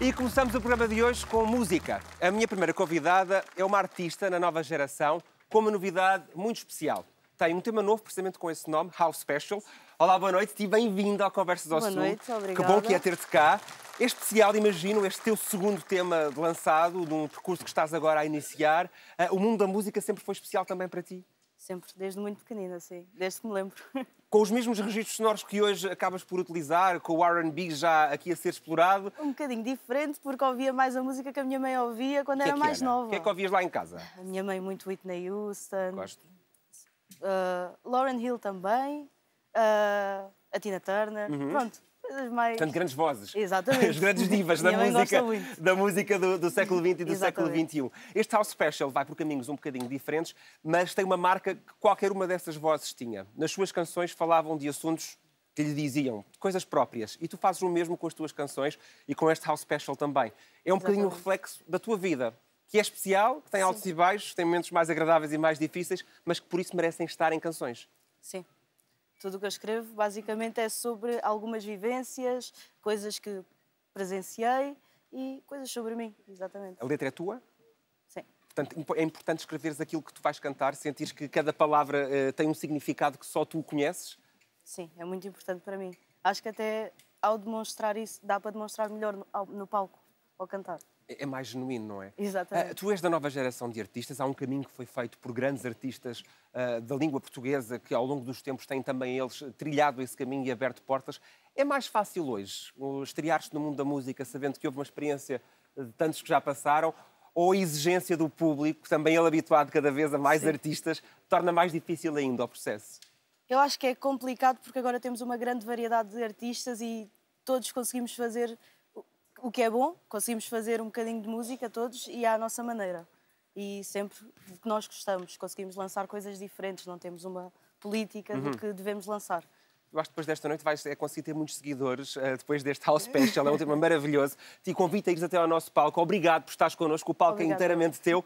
E começamos o programa de hoje com música. A minha primeira convidada é uma artista na nova geração com uma novidade muito especial. Tem um tema novo, precisamente com esse nome, How Special. Olá, boa noite e bem-vindo ao Conversas ao Sul. Boa noite, obrigada. Que bom que é ter-te cá. É especial, imagino, este teu segundo tema lançado, de um percurso que estás agora a iniciar. O mundo da música sempre foi especial também para ti? Sempre, desde muito pequenina, sim. Desde que me lembro. Com os mesmos registros sonoros que hoje acabas por utilizar, com o R&B já aqui a ser explorado? Um bocadinho diferente, porque ouvia mais a música que a minha mãe ouvia quando era mais nova. O que é que ouvias lá em casa? A minha mãe muito Whitney Houston. Gosto. Lauren Hill também. A Tina Turner. Uhum. Pronto. Mais... Portanto, grandes vozes. Exatamente. As grandes divas da música do século XX e do século XXI. Este How Special vai por caminhos um bocadinho diferentes, mas tem uma marca que qualquer uma dessas vozes tinha. Nas suas canções falavam de assuntos que lhe diziam, coisas próprias. E tu fazes o mesmo com as tuas canções e com este How Special também. É um bocadinho um reflexo da tua vida, que é especial, que tem altos e baixos, tem momentos mais agradáveis e mais difíceis, mas que por isso merecem estar em canções. Sim. Tudo o que eu escrevo, basicamente, é sobre algumas vivências, coisas que presenciei e coisas sobre mim, exatamente. A letra é tua? Sim. Portanto, é importante escreveres aquilo que tu vais cantar, sentires que cada palavra tem um significado que só tu conheces? Sim, é muito importante para mim. Acho que até ao demonstrar isso, dá para demonstrar melhor no palco, ao cantar. É mais genuíno, não é? Exatamente. Tu és da nova geração de artistas. Há um caminho que foi feito por grandes artistas da língua portuguesa que, ao longo dos tempos, têm também eles trilhado esse caminho e aberto portas. É mais fácil hoje estrear-se no mundo da música sabendo que houve uma experiência de tantos que já passaram, ou a exigência do público, também ele habituado cada vez a mais artistas, torna mais difícil ainda o processo? Eu acho que é complicado porque agora temos uma grande variedade de artistas e todos conseguimos fazer... O que é bom, conseguimos fazer um bocadinho de música todos e à nossa maneira. E sempre que nós gostamos, conseguimos lançar coisas diferentes, não temos uma política do que devemos lançar. Eu acho que depois desta noite vais conseguir ter muitos seguidores, depois deste How Special, é um tema maravilhoso. Te convido a ires até ao nosso palco. Obrigado por estares connosco, o palco é inteiramente teu.